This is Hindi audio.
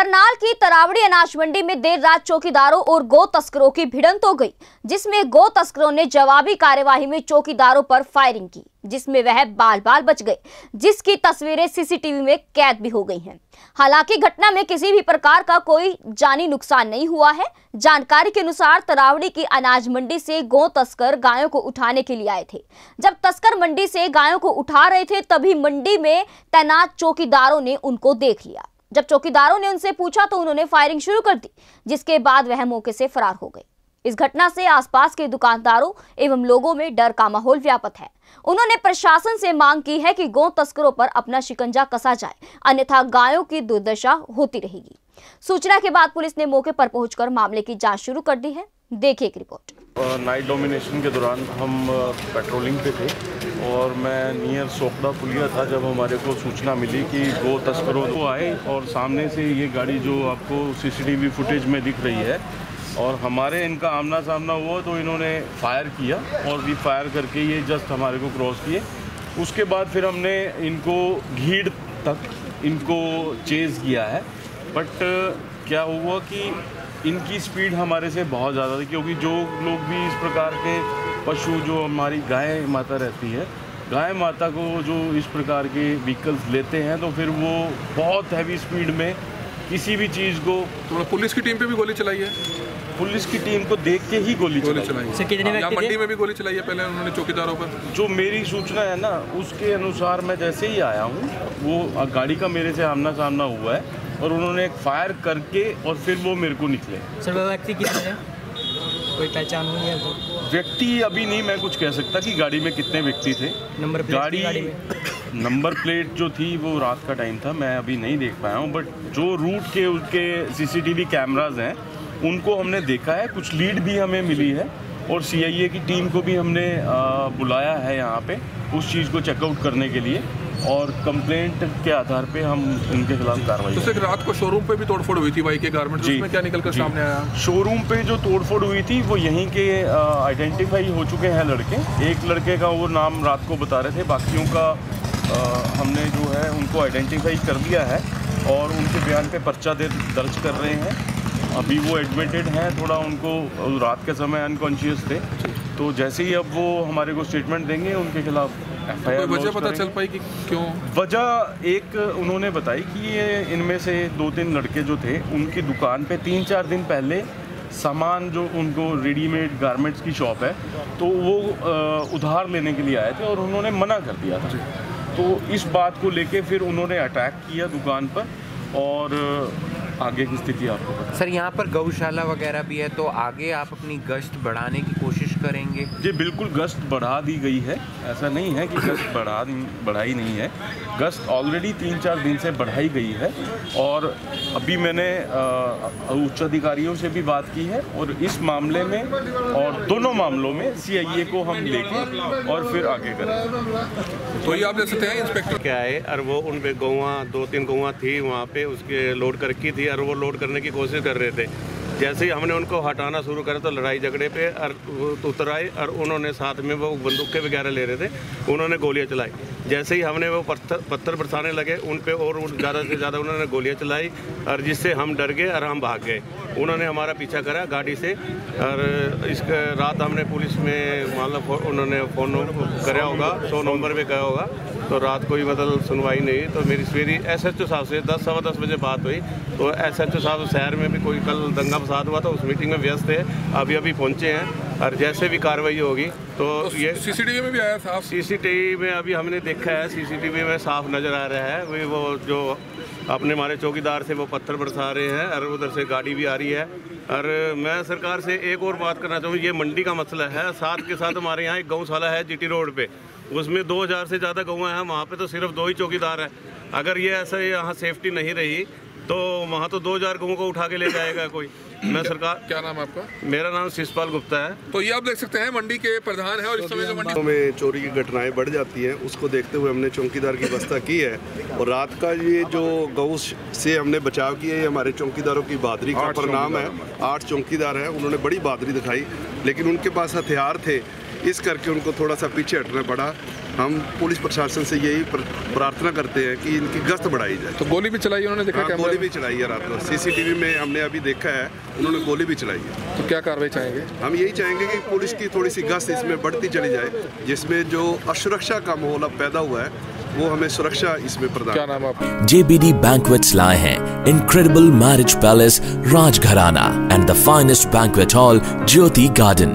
करनाल की तरावड़ी अनाज मंडी में देर रात चौकीदारों और गो तस्करों की भिड़ंत हो गई, जिसमें गो तस्करों ने जवाबी कार्यवाही में चौकीदारों पर फायरिंग की, जिसमें वह बाल बाल बच गए, जिसकी तस्वीरें सीसीटीवी में कैद भी हो गई हैं। हालांकि घटना में किसी भी प्रकार का कोई जानी नुकसान नहीं हुआ है। जानकारी के अनुसार तरावड़ी की अनाज मंडी से गौ तस्कर गायों को उठाने के लिए आए थे। जब तस्कर मंडी से गायों को उठा रहे थे, तभी मंडी में तैनात चौकीदारों ने उनको देख लिया। जब चौकीदारों ने उनसे पूछा तो उन्होंने फायरिंग शुरू कर दी, जिसके बाद वह मौके से फरार हो गए। इस घटना से आसपास के दुकानदारों एवं लोगों में डर का माहौल व्याप्त है। उन्होंने प्रशासन से मांग की है कि गौ तस्करों पर अपना शिकंजा कसा जाए, अन्यथा गायों की दुर्दशा होती रहेगी। सूचना के बाद पुलिस ने मौके पर पहुंचकर मामले की जांच शुरू कर दी है। देखिए एक रिपोर्ट। नाइट डोमिनेशन के दौरान हम पेट्रोलिंग पे थे और मैं नियर सोपड़ा पुलिया था, जब हमारे को सूचना मिली कि गो तस्करों को आए और सामने से ये गाड़ी जो आपको सीसीटीवी फुटेज में दिख रही है, और हमारे इनका आमना सामना हुआ तो इन्होंने फायर किया और भी फायर करके ये जस्ट हमारे को क्रॉस किए। उसके बाद फिर हमने इनको घीड़ तक इनको चेज़ किया है, बट क्या हुआ कि इनकी स्पीड हमारे से बहुत ज़्यादा थी, क्योंकि जो लोग भी इस प्रकार के पशु जो हमारी गाय माता रहती है, गाय माता को जो इस प्रकार के व्हीकल्स लेते हैं तो फिर वो बहुत हैवी स्पीड में किसी भी चीज़ को। तो पुलिस की टीम पे भी गोली चलाई है, पुलिस की टीम को देख के ही गोली चलाई है। मंडी में भी गोली चलाई है पहले उन्होंने चौकीदारों पर। जो मेरी सूचना है ना, उसके अनुसार मैं जैसे ही आया हूँ, वो गाड़ी का मेरे से आमना सामना हुआ है और उन्होंने एक फायर करके और फिर वो मेरे को निकले। सर वो व्यक्ति कितने हैं, कोई पहचान हुई है? व्यक्ति अभी नहीं मैं कुछ कह सकता कि गाड़ी में कितने व्यक्ति थे। नंबर प्लेट जो थी वो रात का टाइम था, मैं अभी नहीं देख पाया हूँ, बट जो रूट के उसके सीसीटीवी कैमरास हैं उनको हमने देखा है। कुछ लीड भी हमें मिली है और CIA की टीम को भी हमने बुलाया है यहाँ पे उस चीज़ को चेकआउट करने के लिए, और कंप्लेंट के आधार पे हम उनके खिलाफ कार्रवाई। तो सर रात को शोरूम पे भी तोड़फोड़ हुई थी बाइक के गारमेंट, उसमें क्या निकल कर सामने आया? शोरूम पे जो तोड़फोड़ हुई थी वो यहीं के आइडेंटिफाई हो चुके हैं लड़के। एक लड़के का वो नाम रात को बता रहे थे, बाकियों का हमने जो है उनको आइडेंटिफाई कर लिया है और उनके बयान पे पर्चा दर्ज कर रहे हैं। अभी वो एडमिटेड हैं, थोड़ा उनको रात के समय अनकॉन्शियस थे, तो जैसे ही अब वो हमारे को स्टेटमेंट देंगे उनके खिलाफ FIR। वजह पता चल पाई कि क्यों? वजह एक उन्होंने बताई कि ये इनमें से 2-3 लड़के जो थे, उनकी दुकान पे 3-4 दिन पहले सामान जो उनको रेडीमेड गारमेंट्स की शॉप है तो वो उधार लेने के लिए आए थे और उन्होंने मना कर दिया था, तो इस बात को लेके फिर उन्होंने अटैक किया दुकान पर। और आगे की स्थिति आपको पता है। सर यहाँ पर गौशाला वगैरह भी है, तो आगे आप अपनी गश्त बढ़ाने की कोशिश करेंगे? जी बिल्कुल, गश्त बढ़ा दी गई है, ऐसा नहीं है कि गश्त बढ़ाई नहीं है। गश्त ऑलरेडी 3-4 दिन से बढ़ाई गई है और अभी मैंने उच्च अधिकारियों से भी बात की है और इस मामले में और दोनों मामलों में CIA को हम लेके और फिर आगे करेंगे। तो ये आप देख सकते हैं इंस्पेक्टर क्या है, और वो उन पर गौवा 2-3 गौवा थी वहाँ पे, उसके लोड करके थी और वो लोड करने की कोशिश कर रहे थे। जैसे ही हमने उनको हटाना शुरू करा तो लड़ाई झगड़े पे और उतर आए और उन्होंने साथ में वो बंदूकें वगैरह ले रहे थे, उन्होंने गोलियां चलाई। जैसे ही हमने वो पत्थर बरसाने लगे उन पे और ज़्यादा से ज़्यादा उन्होंने गोलियां चलाई, और जिससे हम डर गए और हम भाग गए। उन्होंने हमारा पीछा करा गाड़ी से, और इस रात हमने पुलिस में मतलब उन्होंने फ़ोन कराया होगा, 100 नंबर पर गया होगा, तो रात कोई मतलब सुनवाई नहीं। तो मेरी सवेरी SHO साहब से 10-10:15 बजे बात हुई, तो SHO साहब शहर में भी कोई कल दंगा फसाद हुआ था, उस मीटिंग में व्यस्त है, अभी पहुँचे हैं, और जैसे भी कार्रवाई होगी तो ये CCTV में भी आया साफ। CCTV में अभी हमने देखा है, CCTV में साफ नज़र आ रहा है वही वो जो अपने हमारे चौकीदार से वो पत्थर बरसा रहे हैं और उधर से गाड़ी भी आ रही है। और मैं सरकार से एक और बात करना चाहूँगी, ये मंडी का मसला है, साथ के साथ हमारे यहाँ एक गौशाला है GT रोड पे, उसमें 2000 से ज़्यादा गौएँ हैं, वहाँ पर तो सिर्फ 2 ही चौकीदार हैं। अगर ये ऐसा यहाँ सेफ्टी नहीं रही तो वहाँ तो 2000 गौओं को उठा के ले जाएगा कोई। मैं सरकार। क्या नाम है आपका? मेरा नाम सिस्पाल गुप्ता है। तो ये आप देख सकते हैं मंडी के प्रधान है, और इस समय जो मंडी में चोरी की घटनाएं बढ़ जाती हैं उसको देखते हुए हमने चौकीदार की व्यवस्था की है, और रात का ये जो गौ से हमने बचाव किया है ये हमारे चौकीदारों की बहादुरी का परिणाम है। 8 चौकीदार हैं, उन्होंने बड़ी बहादुरी दिखाई, लेकिन उनके पास हथियार थे, इस करके उनको थोड़ा सा पीछे हटना पड़ा। हम पुलिस प्रशासन से यही प्रार्थना करते हैं कि इनकी गश्त बढ़ाई जाए। तो गोली भी चलाई उन्होंने, देखा क्या? गोली भी चलाई है रात को, सीसीटीवी में हमने अभी देखा है उन्होंने गोली भी चलाई है। तो क्या कार्रवाई चाहेंगे? हम यही चाहेंगे कि पुलिस की थोड़ी सी गश्त इसमें बढ़ती चली जाए, जिसमें जो असुरक्षा का माहौल पैदा हुआ है वो हमें सुरक्षा इसमें प्रदान। JBD Banquets लाए हैं incredible marriage palace Rajgharana and the finest banquet hall Jyoti Garden,